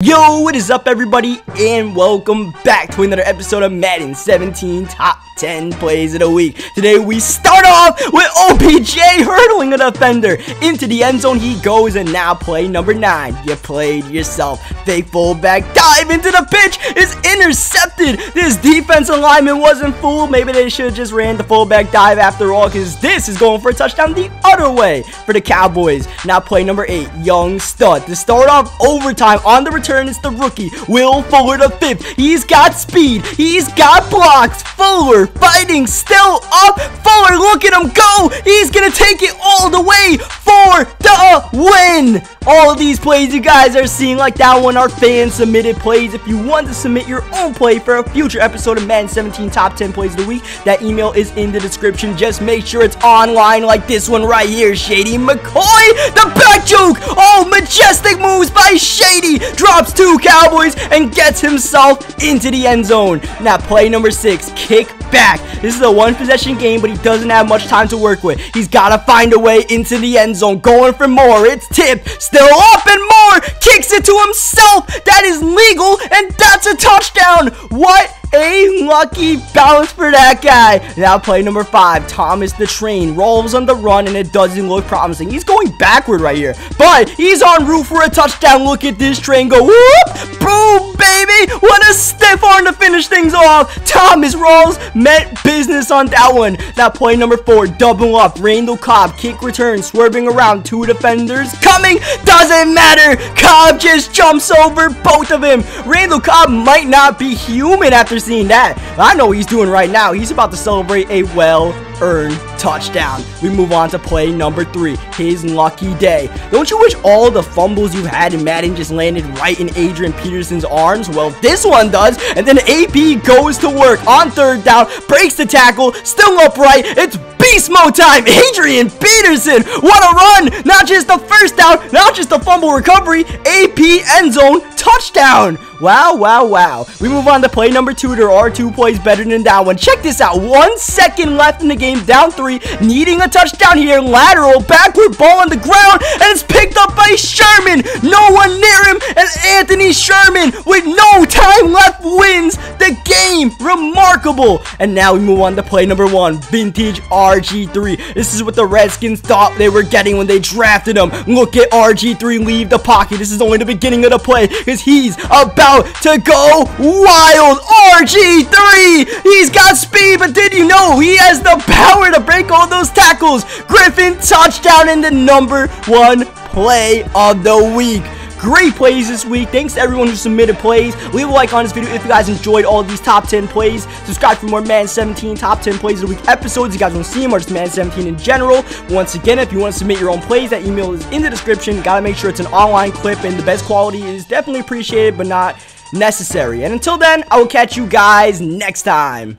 Yo, what is up everybody, and welcome back to another episode of Madden 17 Top 10 Plays of the Week. Today we start off with OBJ hurdling a defender into the end zone. He goes, and now play number 9. You played yourself. Fake fullback dive into the pitch is intercepted. This defense alignment wasn't fooled. Maybe they should have just ran the fullback dive after all, because this is going for a touchdown the other way for the Cowboys. Now play number 8. Young stud to start off overtime. On the return, it's the rookie Will Fuller V. He's got speed, he's got blocks. Fuller fighting, still up. Fuller, look at him go. He's gonna take it all the way for the win. All of these plays you guys are seeing like that one are fan submitted plays. If you want to submit your own play for a future episode of Madden 17 Top 10 Plays of the Week, that email is in the description. Just make sure it's online, like this one right here. Shady McCoy, the back juke. Oh, majestic moves by Shady. Drops 2 Cowboys and gets himself into the end zone. Now play number 6, kick back. This is a one-possession game, but he doesn't have much time to work with. He's got to find a way into the end zone. Going for more. It's tipped. Still up and more. Kicks it to himself. That is legal, and that's a touchdown. What a lucky bounce for that guy. Now play number 5. Thomas the Train rolls on the run, and it doesn't look promising. He's going backward right here, but he's en route for a touchdown. Look at this train go. Whoop! Boom, baby! What a stiff arm to finish things off. Thomas rolls meant business on that one. Now play number 4. Double up. Randall Cobb kick return, swerving around 2 defenders. Coming. Doesn't matter. Cobb just jumps over both of them. Randall Cobb might not be human after seeing that. I know what he's doing right now. He's about to celebrate a well-earned touchdown. We move on to play number 3. His lucky day. Don't you wish all the fumbles you've had in Madden just landed right in Adrian Peterson's arms? Well, this one does. And then AP goes to work on 3rd down, breaks the tackle, still upright. It's beast mode time. Adrian Peterson, what a run. Not just the first down, not just the fumble recovery, AP end zone touchdown. Wow, wow, wow. We move on to play number 2. There are 2 plays better than that one. Check this out. 1 second left in the game, down 3, needing a touchdown here. Lateral, backward, ball on the ground, and it's picked up by Sherman. No one near him, and Anthony Sherman, with no time left, wins the game. Remarkable. And now we move on to play number 1. Vintage RG3. This is what the Redskins thought they were getting when they drafted him. Look at RG3 leave the pocket. This is only the beginning of the play, because he's about to go wild. RG3, he's got speed, but did you know he has the power to break all those tackles? Griffin touchdown in the number 1 play of the week. Great plays this week. Thanks to everyone who submitted plays. Leave a like on this video if you guys enjoyed all these top 10 plays. Subscribe for more Madden 17 top 10 plays of the week episodes. You guys want to see them, or just Madden 17 in general. Once again, if you want to submit your own plays, that email is in the description. Gotta make sure it's an online clip, and the best quality is definitely appreciated but not necessary. And until then, I will catch you guys next time.